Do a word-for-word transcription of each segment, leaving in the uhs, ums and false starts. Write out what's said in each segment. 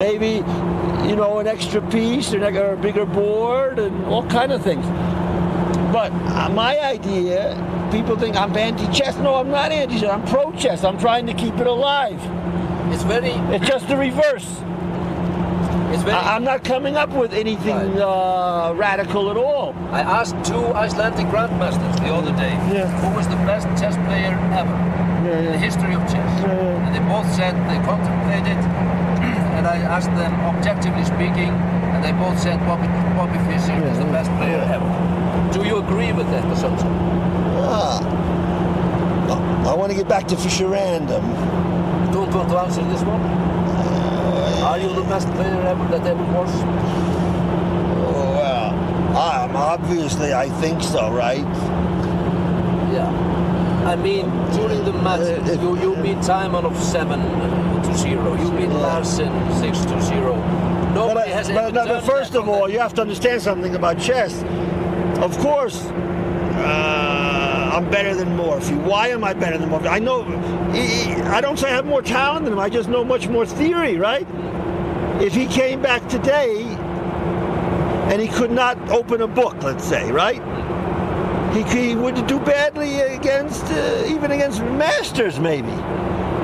Maybe, you know, an extra piece or a bigger board and all kind of things. But my idea, people think I'm anti-chess. No, I'm not anti-chess. I'm pro-chess. I'm trying to keep it alive. It's very... It's just the reverse. It's very, I'm not coming up with anything right. uh, radical at all. I asked two Icelandic grandmasters the other day, yeah. who was the best chess player ever yeah, yeah. in the history of chess. Yeah, yeah. And they both said they contemplated. And I asked them, objectively speaking, and they both said Bobby, Bobby Fischer yeah, is the best player ever. Do you agree with that assumption? Ah, I want to get back to Fischer Random. You don't want to answer this one? Uh, Are you the best player ever that ever was? Well, I'm obviously I think so, right? Yeah. I mean, during the match, uh, it, you, you uh, beat Timon of seven. To zero. You beat Larsen six to zero. Nobody but, has but, no, but first of all, you have to understand something about chess. Of course, uh, I'm better than Morphy. Why am I better than Morphy? I know. I don't say I have more talent than him. I just know much more theory, right? If he came back today and he could not open a book, let's say, right? He, he would do badly against uh, even against masters, maybe.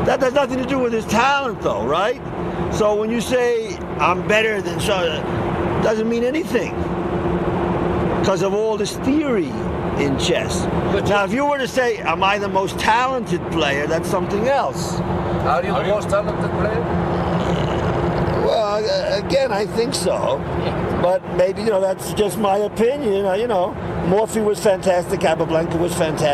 That has nothing to do with his talent, though, right? So when you say, I'm better than so, it doesn't mean anything. Because of all this theory in chess. But now, if you were to say, am I the most talented player, that's something else. Are you the most talented player? Well, again, I think so. Yeah. But maybe, you know, that's just my opinion. You know, Morphy was fantastic, Capablanca was fantastic.